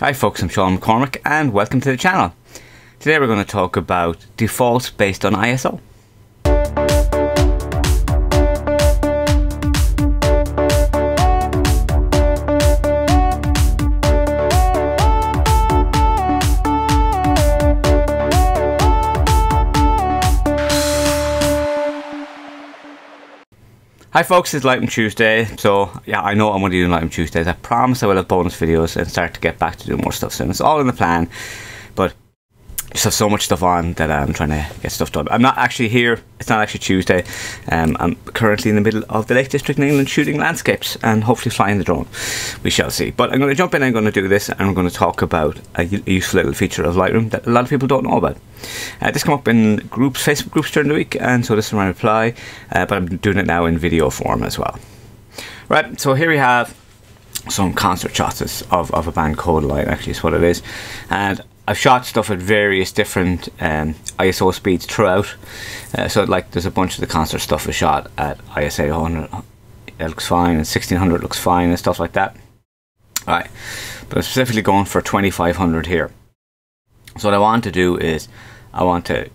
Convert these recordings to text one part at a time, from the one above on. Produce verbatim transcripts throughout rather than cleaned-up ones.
Hi folks, I'm Sean McCormack and welcome to the channel. Today we're going to talk about defaults based on I S O. Hi folks, it's Lightroom Tuesday, so yeah, I know I'm going to be doing Lightroom Tuesdays. I promise I will have bonus videos and start to get back to doing more stuff soon. It's all in the plan, but just have so much stuff on that I'm trying to get stuff done. I'm not actually here, it's not actually Tuesday. Um, I'm currently in the middle of the Lake District in England shooting landscapes and hopefully flying the drone. We shall see. But I'm going to jump in, I'm going to do this, and I'm going to talk about a useful little feature of Lightroom that a lot of people don't know about. Uh, this came up in groups, Facebook groups during the week, and so this is my reply, uh, but I'm doing it now in video form as well. Right, so here we have some concert shots of, of a band called Light, actually is what it is. And I've shot stuff at various different um, I S O speeds throughout. Uh, so like there's a bunch of the concert stuff is shot at I S O one hundred, it looks fine, and sixteen hundred looks fine, and stuff like that. All right, but I'm specifically going for twenty-five hundred here. So what I want to do is I want to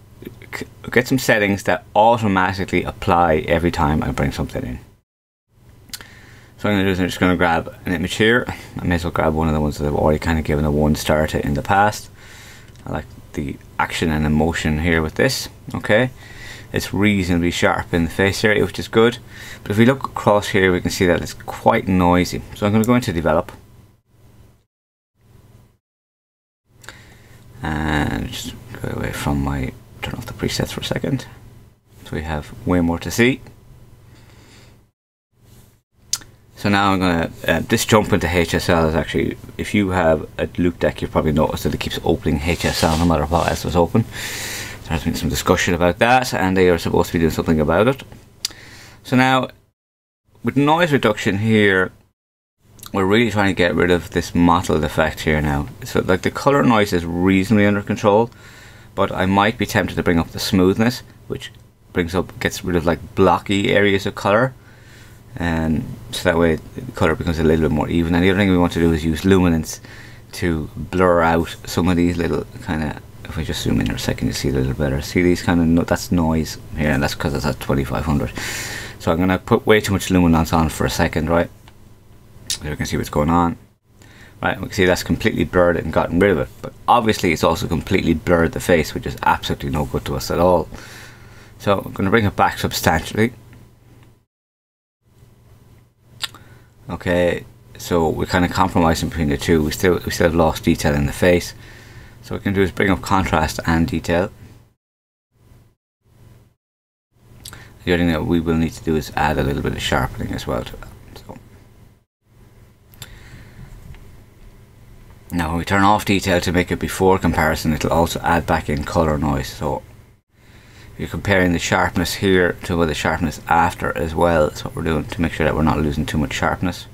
get some settings that automatically apply every time I bring something in. So what I'm going to do is I'm just going to grab an image here. I may as well grab one of the ones that I've already kind of given a one star to in the past. I like the action and emotion here with this. Okay, it's reasonably sharp in the face area, which is good. But if we look across here, we can see that it's quite noisy. So I'm going to go into develop. And just go away from my, turn off the presets for a second. So we have way more to see. So now I'm gonna, uh, this jump into H S L is actually, if you have a Loop Deck, you've probably noticed that it keeps opening H S L no matter what else was open. There's been some discussion about that and they are supposed to be doing something about it. So now, with noise reduction here, we're really trying to get rid of this mottled effect here now. So like the color noise is reasonably under control, but I might be tempted to bring up the smoothness, which brings up, gets rid of like blocky areas of color. And so that way the color becomes a little bit more even. And the other thing we want to do is use luminance to blur out some of these little kind of, if we just zoom in for a second, you see it a little better. See these kind of, no, that's noise here, and that's because it's at twenty-five hundred. So I'm gonna put way too much luminance on for a second, right? So we can see what's going on. Right, we can see that's completely blurred and gotten rid of it. But obviously it's also completely blurred the face, which is absolutely no good to us at all. So I'm going to bring it back substantially. Okay, so we're kind of compromising between the two. We still, we still have lost detail in the face. So what we can do is bring up contrast and detail. The other thing that we will need to do is add a little bit of sharpening as well to that. Now when we turn off detail to make it before comparison, it'll also add back in color noise. So if you're comparing the sharpness here to the sharpness after as well, that's what we're doing to make sure that we're not losing too much sharpness.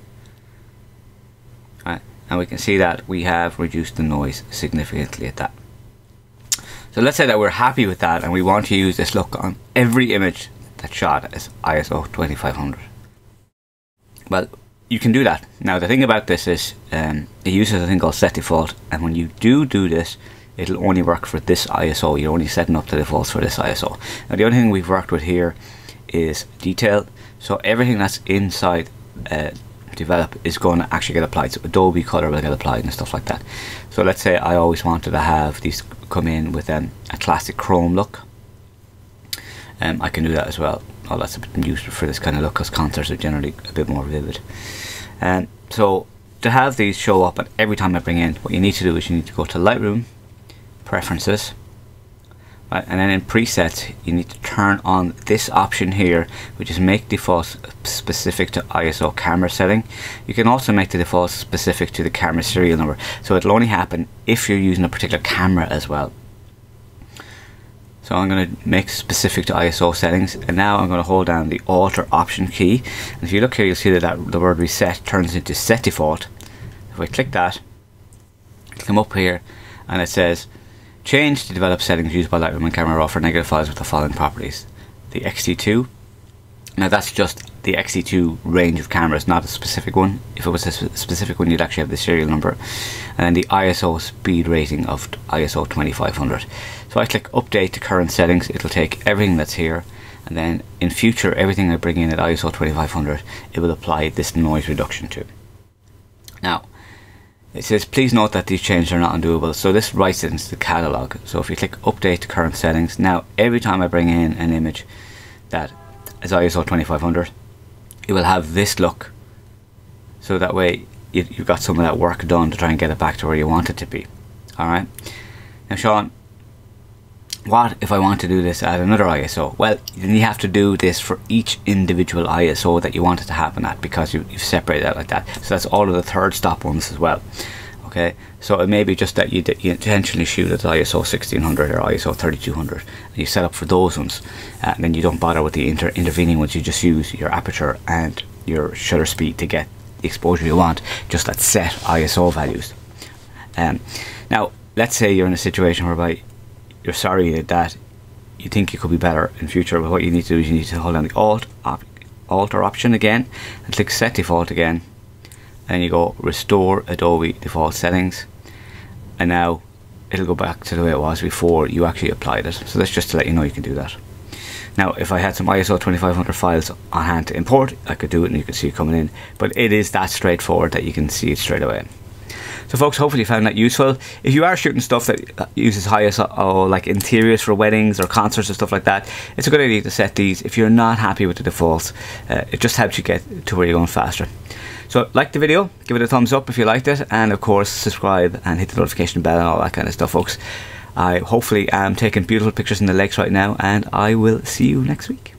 Right. And we can see that we have reduced the noise significantly at that. So let's say that we're happy with that and we want to use this look on every image that's shot as I S O twenty-five hundred. Well, you can do that. Now the thing about this is um, it uses a thing called set default, and when you do do this, it'll only work for this I S O. You're only setting up the defaults for this I S O. Now the only thing we've worked with here is detail, so everything that's inside uh, develop is going to actually get applied. So Adobe Color will get applied and stuff like that. So let's say I always wanted to have these come in with um, a classic Chrome look. Um, I can do that as well. Oh, that's a bit useful for this kind of look because concerts are generally a bit more vivid. And um, so to have these show up at every time I bring in, what you need to do is you need to go to Lightroom, Preferences, right, and then in Presets you need to turn on this option here, which is make defaults specific to I S O camera setting. You can also make the defaults specific to the camera serial number, so it'll only happen if you're using a particular camera as well. So I'm going to make specific to I S O settings, and now I'm going to hold down the Alt or Option key. And if you look here, you'll see that, that the word reset turns into set default. If I click that, it'll come up here and it says change the develop settings used by Lightroom and Camera Raw for negative files with the following properties. The X T two. Now that's just the X T two range of cameras, not a specific one. If it was a sp specific one, you'd actually have the serial number. And then the I S O speed rating of I S O twenty-five hundred. So I click update to current settings. It'll take everything that's here, and then in future everything I bring in at I S O twenty-five hundred, it will apply this noise reduction to. Now it says please note that these changes are not undoable, so this writes it into the catalog. So if you click update to current settings, now every time I bring in an image that is I S O twenty-five hundred, it will have this look, so that way you, you've got some of that work done to try and get it back to where you want it to be. Alright, now Sean, what if I want to do this at another I S O? Well, then you have to do this for each individual I S O that you want it to happen at, because you, you've separated out like that. So that's all of the third stop ones as well. Okay, so it may be just that you, you intentionally shoot at I S O sixteen hundred or I S O thirty-two hundred, and you set up for those ones, uh, and then you don't bother with the inter intervening ones. You just use your aperture and your shutter speed to get the exposure you want, just at set I S O values. Um, now, let's say you're in a situation whereby you're sorry that you think you could be better in future, but what you need to do is you need to hold down the Alt, op, Alt or Option again, and click Set Default again, and you go Restore Adobe Default Settings, and now it'll go back to the way it was before you actually applied it. So that's just to let you know you can do that. Now if I had some I S O twenty-five hundred files on hand to import, I could do it and you can see it coming in, but it is that straightforward that you can see it straight away. So folks, hopefully you found that useful. If you are shooting stuff that uses high I S O, like interiors for weddings or concerts and stuff like that, it's a good idea to set these. If you're not happy with the defaults, uh, it just helps you get to where you're going faster. So like the video, give it a thumbs up if you liked it, and of course subscribe and hit the notification bell and all that kind of stuff, folks. I hopefully am taking beautiful pictures in the lakes right now, and I will see you next week.